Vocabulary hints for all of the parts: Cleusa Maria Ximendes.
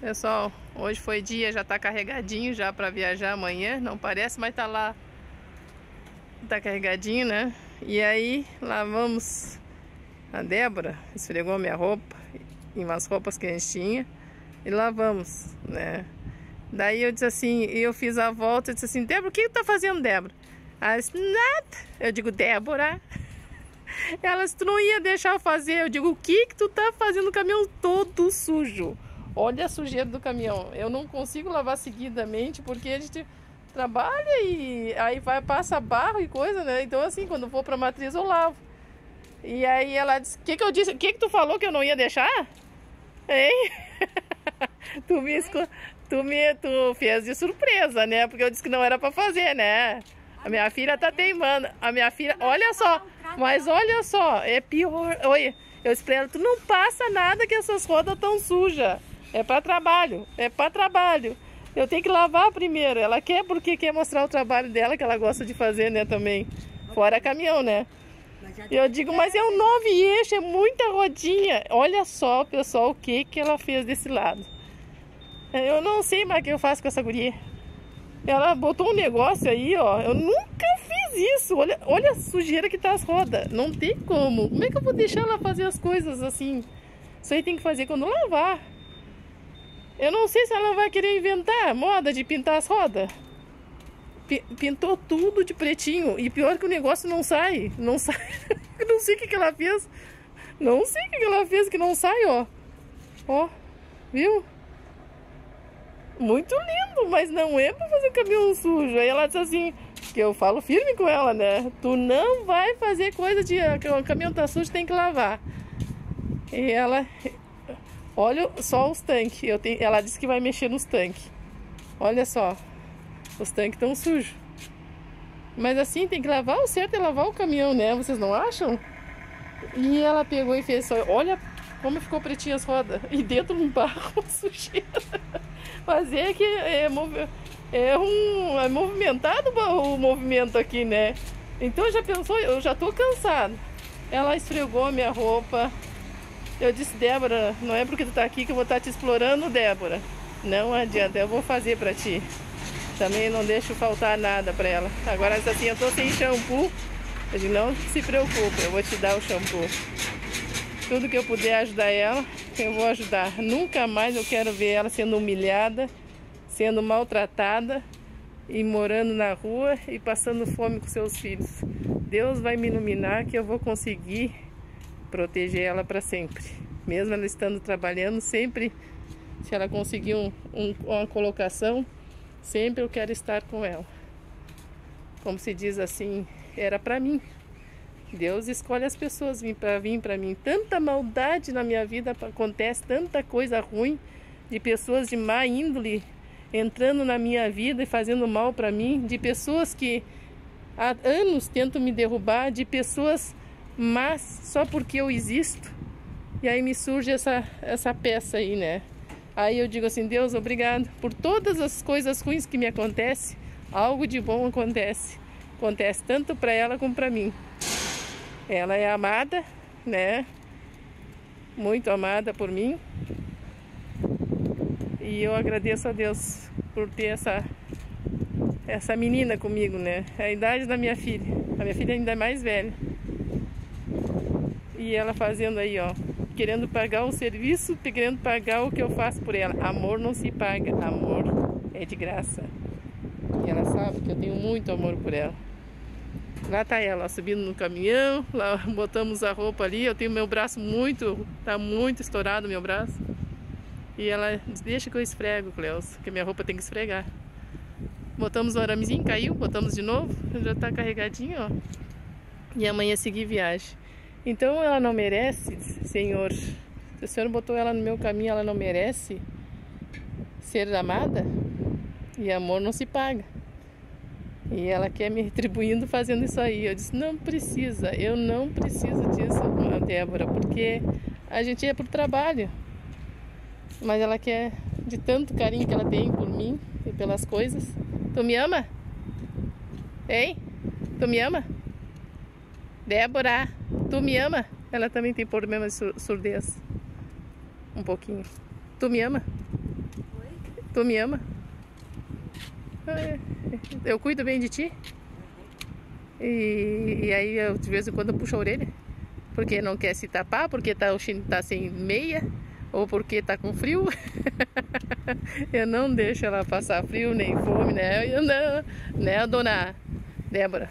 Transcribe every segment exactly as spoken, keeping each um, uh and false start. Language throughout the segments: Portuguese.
Pessoal, hoje foi dia, já tá carregadinho já pra viajar amanhã. Não parece, mas tá lá. Tá carregadinho, né? E aí, lá vamos. A Débora esfregou minha roupa e umas roupas que a gente tinha e lavamos, né? Daí eu disse assim, eu fiz a volta e disse assim, Débora, o que tá fazendo, Débora? Ela disse, nada. Eu digo, Débora. Ela disse, tu não ia deixar eu fazer. Eu digo, o que que tu tá fazendo? O caminhão todo sujo. Olha a sujeira do caminhão. Eu não consigo lavar seguidamente porque a gente trabalha e aí vai, passa barro e coisa, né? Então assim, quando vou pra matriz eu lavo. E aí ela disse, o que que eu disse? O que que tu falou que eu não ia deixar? Hein? Tu me escuta. Tu me tu fez de surpresa, né? Porque eu disse que não era pra fazer, né? A minha filha tá teimando. A minha filha, olha só. Mas olha só, é pior. Oi, eu espero, tu não passa nada que essas rodas tão sujas. É pra trabalho, é pra trabalho. Eu tenho que lavar primeiro. Ela quer porque quer mostrar o trabalho dela, que ela gosta de fazer, né, também. Fora caminhão, né? Eu digo, mas é um nove eixo, é muita rodinha. Olha só, pessoal, o que que ela fez desse lado. Eu não sei mais o que eu faço com essa guria. Ela botou um negócio aí, ó. Eu nunca fiz isso. Olha, olha a sujeira que tá as rodas. Não tem como. Como é que eu vou deixar ela fazer as coisas assim? Isso aí tem que fazer quando lavar. Eu não sei se ela vai querer inventar moda de pintar as rodas. Pintou tudo de pretinho. E pior que o negócio não sai. Não sai. Eu não sei o que que ela fez. Não sei o que que ela fez que não sai, ó. Ó, viu? Muito lindo, mas não é pra fazer caminhão sujo. Aí ela disse assim, que eu falo firme com ela, né? Tu não vai fazer coisa de... O caminhão tá sujo, tem que lavar. E ela... Olha só os tanques. Eu tenho... Ela disse que vai mexer nos tanques. Olha só. Os tanques tão sujos. Mas assim, tem que lavar o certo é lavar o caminhão, né? Vocês não acham? E ela pegou e fez só... Olha como ficou pretinha as rodas. E dentro um barro, sujeira. Fazer que é, é, um, é movimentado o movimento aqui, né? Então já pensou, eu já tô cansada. Ela esfregou a minha roupa. Eu disse, Débora, não é porque tu tá aqui que eu vou estar te explorando, Débora. Não adianta, eu vou fazer pra ti. Também não deixo faltar nada pra ela. Agora assim, eu tô sem shampoo. Eu disse, não se preocupe, eu vou te dar o shampoo. Tudo que eu puder ajudar ela, eu vou ajudar. Nunca mais eu quero ver ela sendo humilhada, sendo maltratada e morando na rua e passando fome com seus filhos. Deus vai me iluminar que eu vou conseguir proteger ela para sempre. Mesmo ela estando trabalhando, sempre, se ela conseguir um, um, uma colocação, sempre eu quero estar com ela. Como se diz assim, era para mim. Deus escolhe as pessoas para vir para mim. Tanta maldade na minha vida acontece, tanta coisa ruim de pessoas de má índole entrando na minha vida e fazendo mal para mim, de pessoas que há anos tentam me derrubar, de pessoas más só porque eu existo. E aí me surge essa, essa peça aí, né? Aí eu digo assim, Deus, obrigado por todas as coisas ruins que me acontecem, algo de bom acontece. Acontece tanto para ela como para mim. Ela é amada, né? Muito amada por mim. E eu agradeço a Deus por ter essa, essa menina comigo, né? É a idade da minha filha. A minha filha ainda é mais velha. E ela fazendo aí, ó. Querendo pagar o serviço, querendo pagar o que eu faço por ela. Amor não se paga. Amor é de graça. E ela sabe que eu tenho muito amor por ela. Lá tá ela, subindo no caminhão, lá botamos a roupa ali, eu tenho meu braço muito, tá muito estourado meu braço. E ela diz, deixa que eu esfrego, Cleusa, que minha roupa tem que esfregar. Botamos o aramezinho, caiu, botamos de novo, já tá carregadinho, ó. E amanhã seguir viagem. Então ela não merece, Senhor, se o Senhor botou ela no meu caminho, ela não merece ser amada? E amor não se paga. E ela quer me retribuindo fazendo isso aí. Eu disse, não precisa, eu não preciso disso, Débora, porque a gente é por trabalho. Mas ela quer, de tanto carinho que ela tem por mim e pelas coisas. Tu me ama? Hein? Tu me ama? Débora, tu me ama? Ela também tem problema de surdez. Um pouquinho. Tu me ama? Tu me ama? Eu cuido bem de ti? E, e aí eu de vez em quando puxo a orelha, porque não quer se tapar, porque tá, o chino tá sem meia, ou porque tá com frio. Eu não deixo ela passar frio, nem fome, né? Eu não, né, dona Débora?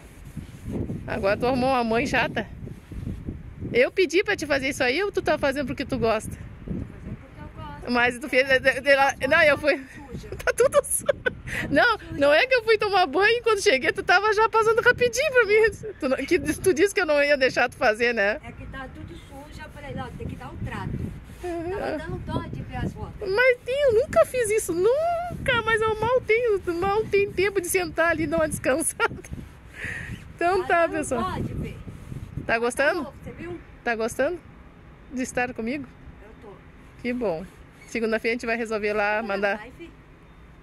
Agora tu arrumou uma mãe chata. Eu pedi pra te fazer isso aí ou tu tá fazendo porque tu gosta? Tô fazendo porque eu gosto. Mas tu fez... Não, eu fui... Tá tudo sujo. Não, não é que eu fui tomar banho e quando cheguei tu tava já passando rapidinho pra mim. Tu, não, que, tu disse que eu não ia deixar tu fazer, né? É que tá tudo sujo, eu falei, ó, tem que dar um trato. Tava dando dó de ver as fotos. Mas eu nunca fiz isso, nunca, mas eu mal tenho, mal tenho tempo de sentar ali e dar uma descansada. Então mas tá, pessoal. Pode ver. Tá gostando? Tá, você viu? Tá gostando de estar comigo? Eu tô. Que bom. Segunda-feira a gente vai resolver lá, não mandar... É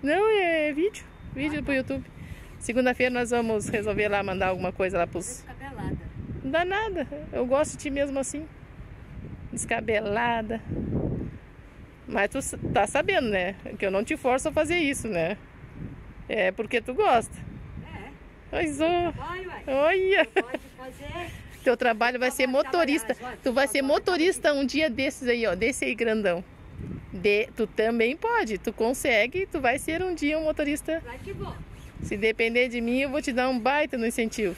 Não, é vídeo. Vídeo ah, pro YouTube. Segunda-feira nós vamos resolver lá, mandar alguma coisa lá pros... Descabelada. Não dá nada. Eu gosto de ti mesmo assim. Descabelada. Mas tu tá sabendo, né? Que eu não te forço a fazer isso, né? É porque tu gosta. É. Pois é. Olha. Pode fazer. Teu trabalho vai ser motorista. Tu vai ser motorista um dia desses aí, ó. Desse aí grandão. De, tu também pode, tu consegue, tu vai ser um dia um motorista. Vai que bom. Se depender de mim, eu vou te dar um baita no incentivo.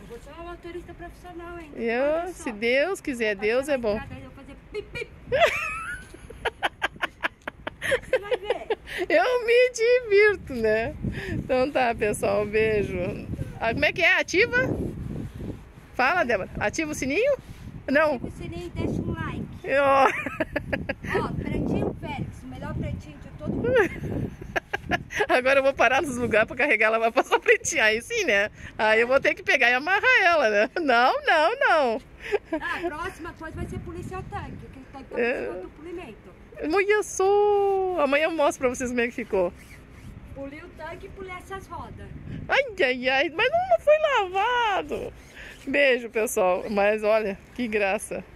Eu vou ser uma motorista profissional, hein? Eu, se Deus quiser, Deus é bom. Eu vou fazer pip, pip. Você vai ver. Eu me divirto, né? Então tá, pessoal, um beijo. Ah, como é que é? Ativa? Fala, Débora. Ativa o sininho? Não. Ativa o sininho e deixa um like. Ó, oh. oh, pretinho Félix, o melhor pretinho de todo mundo. Agora eu vou parar nos lugares pra carregar ela, vai passar pretinha aí sim, né? Aí eu vou ter que pegar e amarrar ela, né? Não, não, não. Ah, a próxima coisa vai ser policial tanque, que tá com o polimento. Amanhã sou. Amanhã eu mostro pra vocês como é que ficou. Pulei o tanque e pulei essas rodas. Ai, ai, ai, mas não foi lavado. Beijo, pessoal. Mas olha, que graça.